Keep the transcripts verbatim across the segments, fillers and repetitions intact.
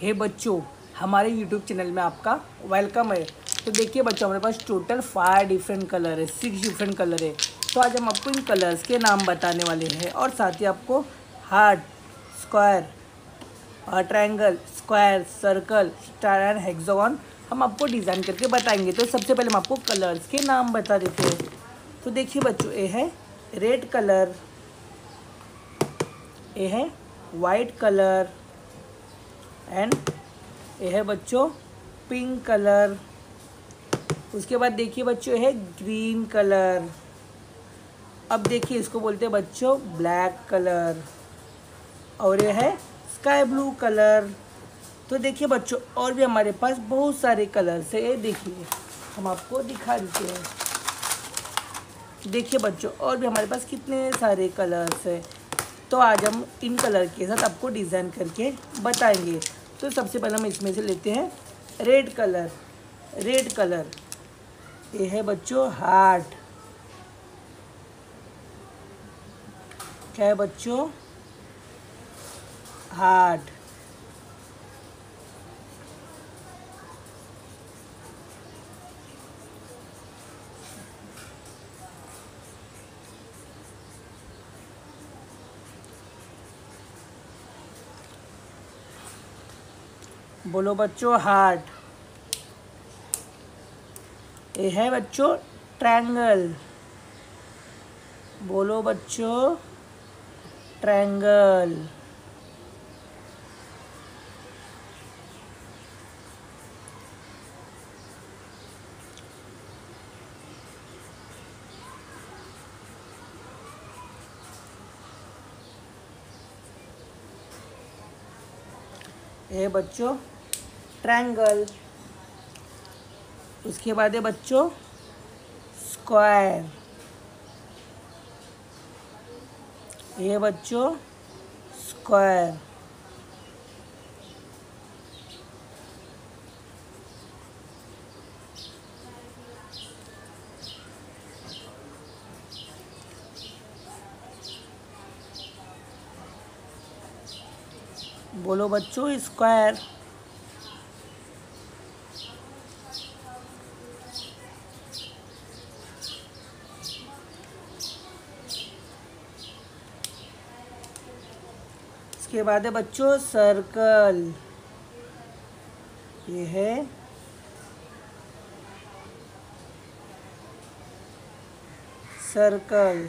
हे बच्चों, हमारे YouTube channel में आपका वेलकम है। तो देखिए बच्चों, हमारे पास टोटल फाइव डिफरेंट कलर है, सिक्स डिफरेंट कलर है। तो आज हम आपको इन कलर्स के नाम बताने वाले हैं और साथ ही आपको heart, square, triangle, square, circle, star and hexagon हम आपको डिज़ाइन करके बताएंगे। तो सबसे पहले हम आपको कलर्स के नाम बता देते हैं। तो देखिए बच्चों, ये है रेड कलर, ये है वाइट कलर एंड ये है बच्चों पिंक कलर। उसके बाद देखिए बच्चों, ये है ग्रीन कलर। अब देखिए, इसको बोलते हैं बच्चों ब्लैक कलर और ये है स्काई ब्लू कलर। तो देखिए बच्चों, और भी हमारे पास बहुत सारे कलर्स है। देखिए हम आपको दिखा देते हैं। देखिए बच्चों, और भी हमारे पास कितने सारे कलर्स है। तो आज हम इन कलर के साथ आपको डिज़ाइन करके बताएंगे। तो सबसे पहले हम इसमें से लेते हैं रेड कलर। रेड कलर ये है बच्चों हार्ट। क्या है बच्चों? हार्ट। बोलो बच्चों हार्ट। ये है बच्चों ट्रायंगल। बोलो बच्चों ट्रायंगल। ये बच्चों ट्रायंगल। उसके बाद है बच्चों स्क्वायर। ये बच्चों स्क्वायर। बोलो बच्चों स्क्वायर। इसके बाद है बच्चों सर्कल। ये है सर्कल।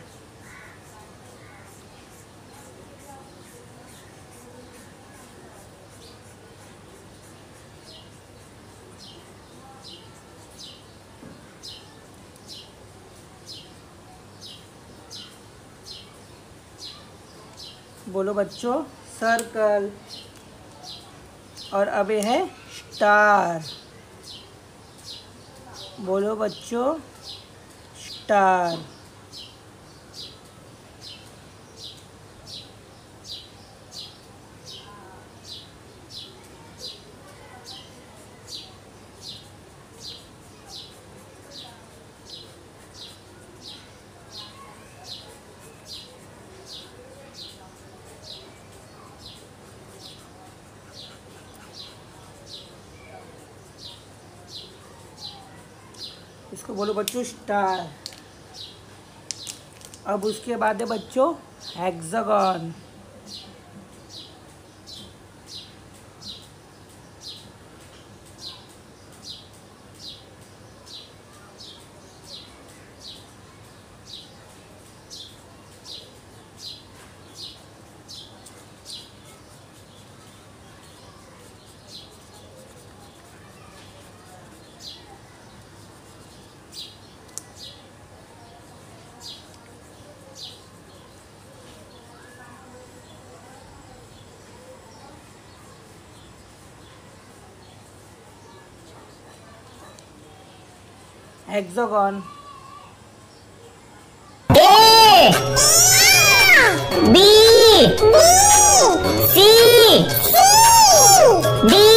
बोलो बच्चों सर्कल। और अब ये है स्टार। बोलो बच्चों स्टार। इसको बोलो बच्चों स्टार। अब उसके बाद है बच्चों hexagon. Hexagon A B C D.